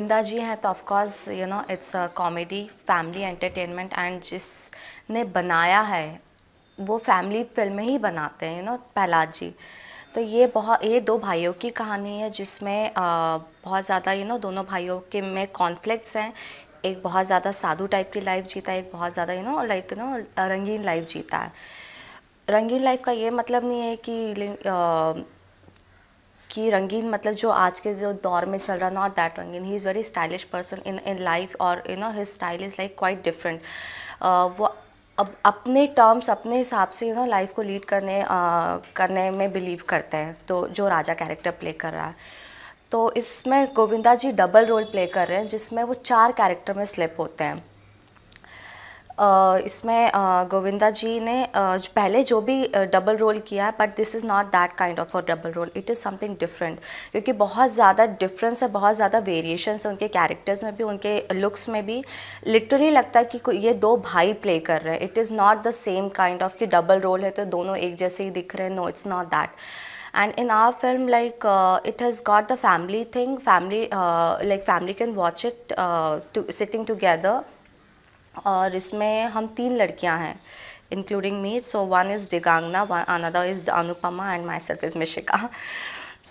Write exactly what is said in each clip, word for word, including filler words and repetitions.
गोविंदा जी हैं तो of course you know it's a comedy family entertainment and जिसने बनाया है वो फैमिली फिल्में ही बनाते हैं यू नो पहलाज जी। तो ये बहुत ये दो भाइयों की कहानी है जिसमें बहुत ज़्यादा यू नो दोनों भाइयों के में कॉन्फ्लिक्ट्स हैं। एक बहुत ज़्यादा साधु टाइप की लाइफ जीता है, एक बहुत ज़्यादा यू नो लाइक नो रंगीन लाइफ जीता है। रंगीन लाइफ का ये मतलब नहीं है कि आ, कि रंगीन मतलब जो आज के जो दौर में चल रहा है, नॉट दैट रंगीन। He is very stylish person in in life और you know his style is like quite different. वो अब अपने टर्म्स अपने हिसाब से यू नो लाइफ को लीड करने आ, करने में बिलीव करते हैं। तो जो राजा कैरेक्टर प्ले कर रहा है तो इसमें Govinda ji double role play कर रहे हैं जिसमें वो चार कैरेक्टर में स्लिप होते हैं। इसमें गोविंदा जी ने पहले जो भी डबल रोल किया है but this is not that kind of a double role, it is something different क्योंकि बहुत ज़्यादा डिफरेंस है, बहुत ज़्यादा वेरिएशंस है उनके कैरेक्टर्स में भी, उनके लुक्स में भी। लिटरली लगता है कि ये दो भाई प्ले कर रहे हैं। It is not the same kind of कि डबल रोल है तो दोनों एक जैसे ही दिख रहे हैं, no it's not that. And in our film, like uh, it has got the family thing. Family, uh, like family can watch it uh, to, sitting together. और इसमें हम तीन लड़कियां हैं, including me. So one is Deeganna, one another is Anupama, and myself is Mishika.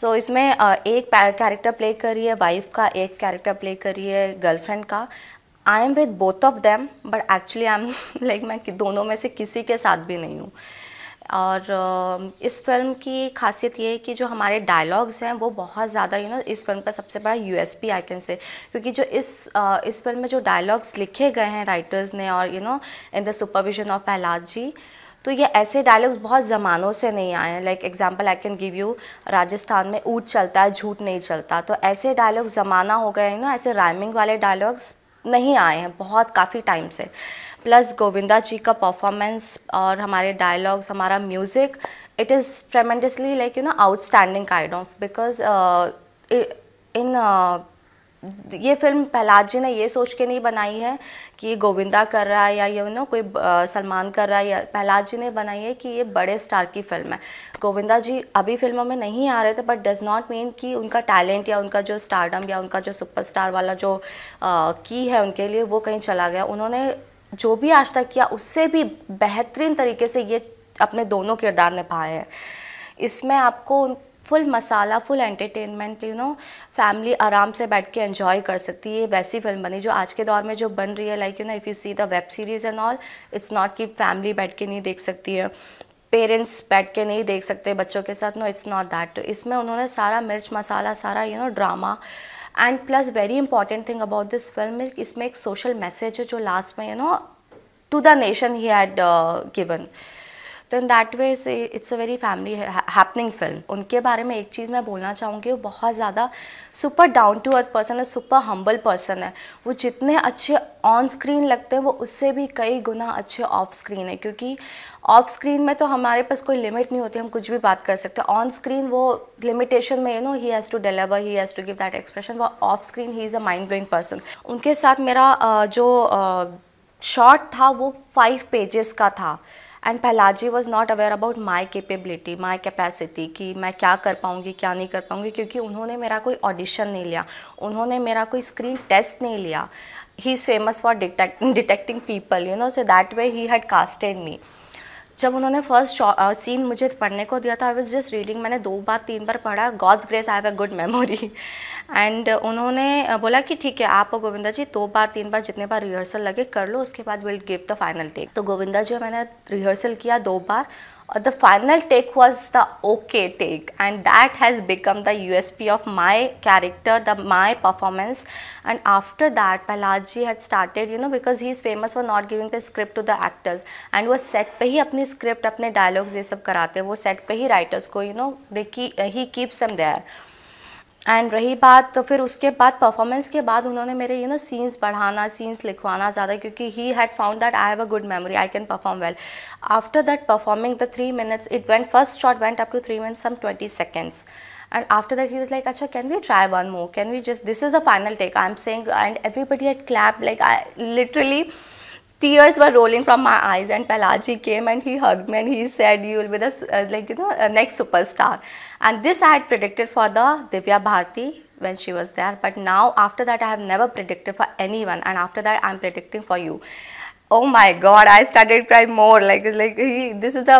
So इसमें uh, एक character play कर रही है wife का, एक character play कर रही है girlfriend का. I am with both of them, but actually I am like मैं दोनों में से किसी के साथ भी नहीं हूँ। और इस फिल्म की खासियत ये है कि जो हमारे डायलॉग्स हैं वो बहुत ज़्यादा यू नो इस फिल्म का सबसे बड़ा यूएसपी आई कैन से, क्योंकि जो इस इस फिल्म में जो डायलॉग्स लिखे गए हैं राइटर्स ने और you know in the supervision of Pahlaj ji, तो ये ऐसे डायलॉग्स बहुत ज़मानों से नहीं आए हैं। Like example I can give you, Rajasthan में ऊँट चलता है झूठ नहीं चलता, तो ऐसे डायलॉग्स ज़माना हो गए हैं ना, ऐसे राइमिंग वाले डायलॉग्स नहीं आए हैं बहुत काफ़ी टाइम से। प्लस गोविंदा जी का परफॉर्मेंस और हमारे डायलॉग्स, हमारा music, it is tremendously like you know outstanding kind of, because in ये फिल्म पहलाज जी ने ये सोच के नहीं बनाई है कि गोविंदा कर रहा है या यू नो कोई सलमान कर रहा है, या पहलाज जी ने बनाई है कि ये बड़े स्टार की फिल्म है। गोविंदा जी अभी फिल्मों में नहीं आ रहे थे बट डज़ नॉट मीन कि उनका टैलेंट या उनका जो स्टारडम या उनका जो सुपरस्टार वाला जो की है उनके लिए वो कहीं चला गया। उन्होंने जो भी आज तक किया उससे भी बेहतरीन तरीके से ये अपने दोनों किरदार निभाए हैं। इसमें आपको full masala, full entertainment, you know family आराम से बैठ के एंजॉय कर सकती है। वैसी फिल्म बनी जो आज के दौर में जो बन रही है, like you know if you see the web series and all, it's not कि फैमिली बैठ के नहीं देख सकती है, पेरेंट्स बैठ के नहीं देख सकते बच्चों के साथ, नो इट्स नॉट दैट। इसमें उन्होंने सारा मिर्च मसाला, सारा you know drama and plus very important thing about this film is इसमें एक सोशल मैसेज है जो लास्ट में you know to the nation he had given. तो in that way it's a very family happening film. उनके बारे में एक चीज़ मैं बोलना चाहूँगी, वो बहुत ज़्यादा super down to earth person है, सुपर हम्बल पर्सन है। वो जितने अच्छे ऑन स्क्रीन लगते हैं वो उससे भी कई गुना अच्छे ऑफ स्क्रीन है, क्योंकि ऑफ स्क्रीन में तो हमारे पास कोई लिमिट नहीं होती, हम कुछ भी बात कर सकते हैं। ऑन स्क्रीन वो लिमिटेशन में you know he has to deliver, he has to give that expression. वो off screen he is a mind blowing person. उनके साथ मेरा जो शॉर्ट था वो फाइव पेजेस का था and Pahlaj ji was not aware about my capability, my capacity कि मैं क्या कर पाऊँगी क्या नहीं कर पाऊँगी, क्योंकि उन्होंने मेरा कोई ऑडिशन नहीं लिया, उन्होंने मेरा कोई स्क्रीन टेस्ट नहीं लिया। He is famous for detecting people you know, so that way he had casted me. जब उन्होंने फर्स्ट सीन मुझे पढ़ने को दिया था, आई वॉज जस्ट रीडिंग, मैंने दो बार तीन बार पढ़ा। God's grace I have a good memory and उन्होंने बोला कि ठीक है आप गोविंदा जी दो बार तीन बार जितने बार रिहर्सल लगे कर लो, उसके बाद will give the final take. तो गोविंदा जी मैंने रिहर्सल किया दो बार और the final take was the okay take and that has become the U S P of my character, the my performance. And after that Pahlaj ji had started you know because he is famous for not giving the script to the actors and वो set पे ही अपनी script अपने dialogues ये सब कराते हैं, वो सेट पे ही राइटर्स को you know they he keeps them there. And रही बात, तो फिर उसके बाद परफॉर्मेंस के बाद उन्होंने मेरे यू नो सीन्स बढ़ाना, सीन्स लिखवाना ज़्यादा, क्योंकि he had found that I have a good memory, I can perform well. After that performing the three minutes it went, first shot went up to three minutes some twenty seconds and after that he was like अच्छा can we try one more, can we just this is the final take I am saying and everybody had clap like I literally tears were rolling from my eyes and Pahlaj ji came and he hugged me and he said you will be the uh, like you know uh, next superstar and this I had predicted for the Divya Bharti when she was there. But now after that I have never predicted for anyone, and after that I am predicting for you. Oh my God, I started crying more. Like, like this is the,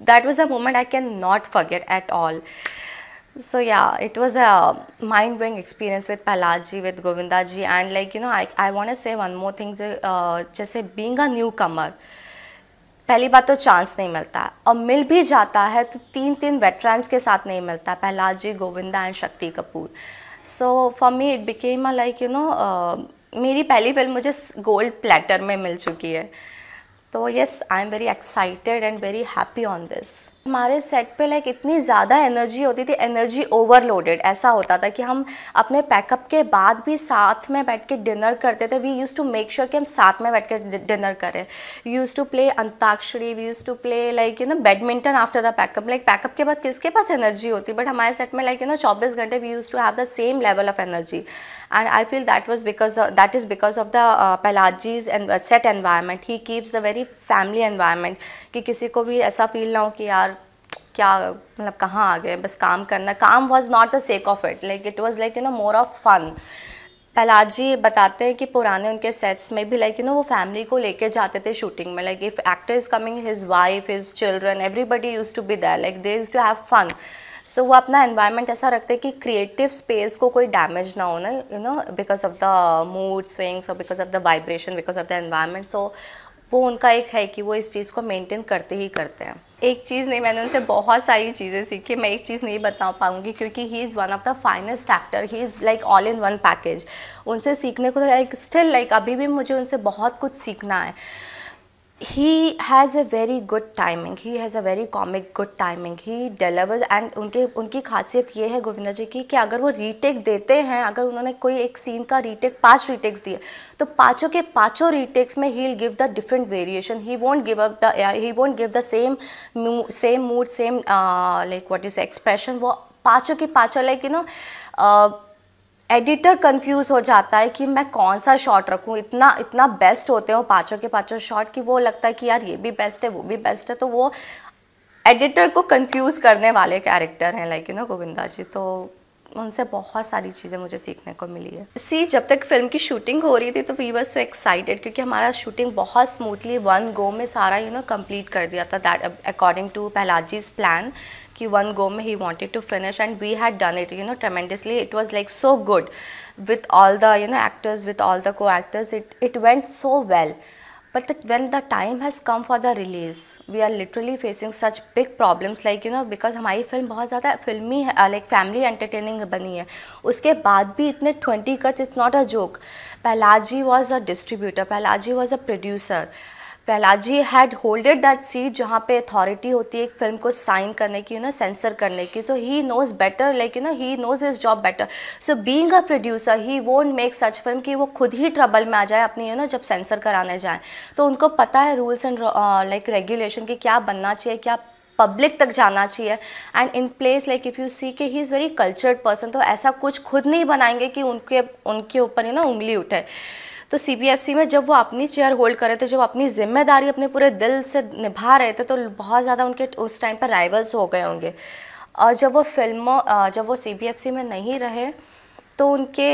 that was the moment I cannot forget at all. So yeah, it was a mind-blowing experience with Pahlaj Ji, with Govinda Ji, and like, you know, I, I want to say one more thing, uh, जैसे being a newcomer, पहली बात तो chance नहीं मिलता है, और मिल भी जाता है तो तीन तीन वेटरन्स के साथ नहीं मिलता, पहलाज जी, Govinda and Shakti Kapoor. So for me it became a like you know, मेरी पहली फिल्म मुझे गोल्ड प्लेटर में मिल चुकी है. तो yes, I am very excited and very happy on this. हमारे सेट पे लाइक इतनी ज़्यादा एनर्जी होती थी, एनर्जी ओवरलोडेड ऐसा होता था कि हम अपने पैकअप के बाद भी साथ में बैठ के डिनर करते थे. We use to make sure कि हम साथ में बैठ के डिनर करें. We use to play antakshari, we use to play like you know badminton after the pack up. Like pack up के बाद किसके पास एनर्जी होती, बट हमारे सेट में लाइक यू नो चौबीस घंटे we use to have the same level of energy. And I feel that was because that is because of the पहलाजीज and set environment. He keeps the very family environment कि किसी को भी ऐसा feel ना हो कि यार क्या मतलब कहाँ आ गए, बस काम करना. काम was not the sake of it, like it was like you know more of fun. Pahlaj ji बताते हैं कि पुराने उनके सेट्स में भी लाइक यू नो वो फैमिली को लेके जाते थे शूटिंग में. Like if actor is coming, his wife, his children, everybody use to be there, like they use to have fun. So वो अपना एनवायरनमेंट ऐसा रखते हैं कि क्रिएटिव स्पेस को कोई डैमेज ना हो ना, you know, because of the mood swings और because of the vibration, because of the environment. So वो उनका एक है कि वो इस चीज़ को मेंटेन करते ही करते हैं. एक चीज़ नहीं, मैंने उनसे बहुत सारी चीज़ें सीखी. मैं एक चीज़ नहीं बता पाऊँगी क्योंकि he is one of the finest actor. He is like all in one package. उनसे सीखने को लाइक स्टिल लाइक अभी भी मुझे उनसे बहुत कुछ सीखना है. He has a very good timing. He has a very comic good timing. He delivers. And उनके उनकी खासियत ये है गोविंदा जी की कि अगर वो रीटेक देते हैं, अगर उन्होंने कोई एक सीन का रीटेक पांच रीटेक्स दिए तो पांचों के पांचों रीटेक्स में he'll give the different variation. He won't give up the he won't give the same same mood, same uh, like what you say expression. वो पांचों के पांचों like you know uh, editor confuse हो जाता है कि मैं कौन सा शॉट रखूं. इतना इतना बेस्ट होते हैं वो पाँचों के पाँचों शॉट कि वो लगता है कि यार ये भी बेस्ट है, वो भी बेस्ट है. तो वो एडिटर को कंफ्यूज करने वाले कैरेक्टर हैं like you know Govinda ji. तो उनसे बहुत सारी चीज़ें मुझे सीखने को मिली है. सी जब तक फिल्म की शूटिंग हो रही थी तो वी वर सो एक्साइटेड क्योंकि हमारा शूटिंग बहुत स्मूथली वन गो में सारा यू नो कंप्लीट कर दिया था. That according to Pahlajji's plan कि वन गो में ही wanted to finish and we had done it you know tremendously. It was like so good with all the you know actors, with all the co actors. It it went so well. But that when the time has come for the release, we are literally facing such big problems like you know because हमारी film बहुत ज़्यादा फिल्मी है, like family entertaining बनी है. उसके बाद भी इतने twenty cuts, it's not a joke. Pahlaj ji was a distributor, Pahlaj ji was a producer. Pahlaj ji had holded that seat जहाँ पे अथॉरिटी होती है एक फिल्म को साइन करने की, यू नो सेंसर करने की. So he knows better like you know he knows his job better. So being a producer he won't make such film कि वो खुद ही ट्रबल में आ जाए अपनी, यू नो जब सेंसर कराने जाए. तो उनको पता है रूल्स एंड लाइक रेगुलेशन की क्या बनना चाहिए, क्या पब्लिक तक जाना चाहिए. And in place like if you see के he is very cultured person, तो ऐसा कुछ खुद नहीं बनाएंगे कि उनके उनके ऊपर यू नो उंगली उठे. तो सी बी एफ सी में जब वो अपनी चेयर होल्ड कर रहे थे, जब अपनी जिम्मेदारी अपने पूरे दिल से निभा रहे थे, तो बहुत ज़्यादा उनके उस टाइम पर राइवल्स हो गए होंगे. और जब वो फिल्मों जब वो सी बी एफ सी में नहीं रहे तो उनके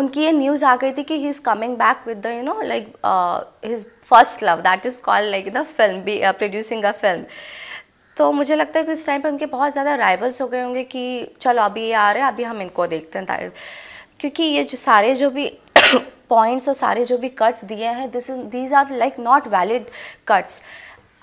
उनकी ये न्यूज़ आ गई थी कि he is coming back with the you know like his first love that is called like the film be producing a film. तो मुझे लगता है कि इस टाइम पर उनके बहुत ज़्यादा राइवल्स हो गए होंगे कि चलो अभी ये आ रहे हैं, अभी हम इनको देखते हैं. क्योंकि ये जो सारे जो भी पॉइंट्स और सारे जो भी कट्स दिए हैं, this is these are like not valid cuts.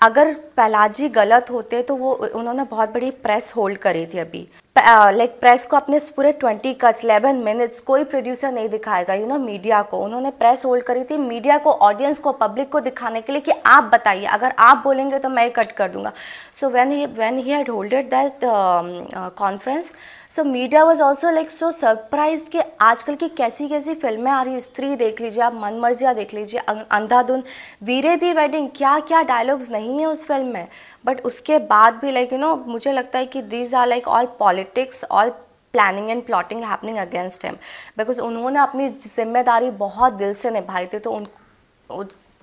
अगर पहलाज जी गलत होते तो वो उन्होंने बहुत बड़ी प्रेस होल्ड करी थी. अभी लाइक uh, प्रेस like को अपने पूरे ट्वेंटी कट्स इलेवन मिनट्स कोई प्रोड्यूसर नहीं दिखाएगा, यू नो मीडिया को उन्होंने प्रेस होल्ड करी थी. मीडिया को, ऑडियंस को, पब्लिक को दिखाने के लिए कि आप बताइए, अगर आप बोलेंगे तो मैं कट कर दूंगा. So when he when he had holded that conference, so media was also like so surprise कि आजकल की कैसी कैसी फिल्में आ रही. स्त्री देख लीजिए आप, मनमर्जियाँ देख लीजिए, अंधाधुन, वीरे दी वेडिंग, क्या क्या डायलॉग्स नहीं है उस फिल्म में. बट उसके बाद भी लाइक यू नो मुझे लगता है कि these are like all politics, all planning and plotting happening against him. Because उन्होंने अपनी जिम्मेदारी बहुत दिल से निभाई थी. तो उन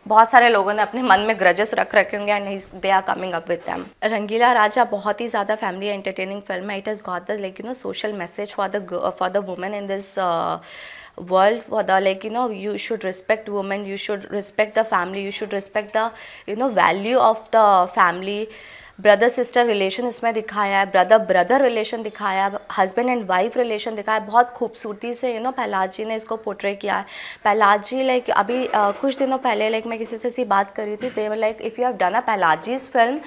बहुत सारे लोगों ने अपने मन में ग्रजेस रख रखे होंगे and they are coming up with them. Rangeela Raja बहुत ही ज़्यादा फैमिली एंटरटेनिंग फिल्म है। It has got the like you know social message for the for the women in this world, for the like you know you should respect women, you should respect the family, you should respect the you know value of the family। Brother sister relation इसमें दिखाया है, brother brother relation दिखाया है, husband and wife relation दिखाया है। बहुत खूबसूरती से यू नो पहलाज जी ने इसको पोर्ट्रे किया है। पहलाज जी लाइक अभी uh, कुछ दिनों पहले लाइक मैं किसी से ऐसी बात करी थी, they were like if you have done a Pahlaj ji's film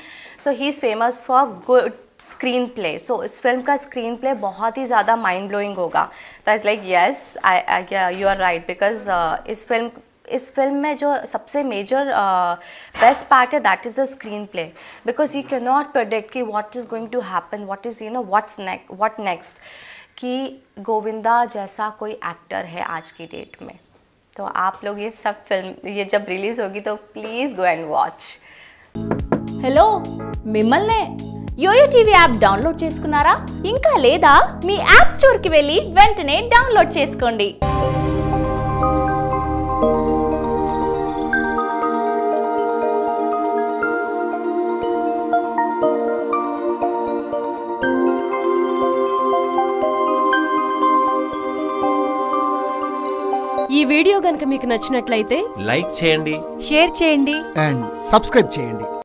so he is famous for good screen play, so इस फिल्म का स्क्रीन प्ले बहुत ही ज़्यादा माइंड ब्लोइंग होगा। तो is like yes I you are right, because इस film इस film में जो सबसे मेजर बेस्ट पार्ट है that is the screen play, because you can not predict कि what is going to happen, what is you know what's next what next कि गोविंदा जैसा कोई एक्टर है आज की डेट में। तो आप लोग ये सब फिल्म ये जब रिलीज़ होगी तो please go and watch. Hello मिमल ने యోయో టీవీ యాప్ డౌన్లోడ్ చేసుకున్నారా? ఇంకా లేదా? మీ యాప్ స్టోర్ కి వెళ్ళి వెంటనే డౌన్లోడ్ చేసుకోండి। ఈ వీడియో గనుక మీకు నచ్చినట్లయితే లైక్ చేయండి, షేర్ చేయండి అండ్ సబ్స్క్రైబ్ చేయండి।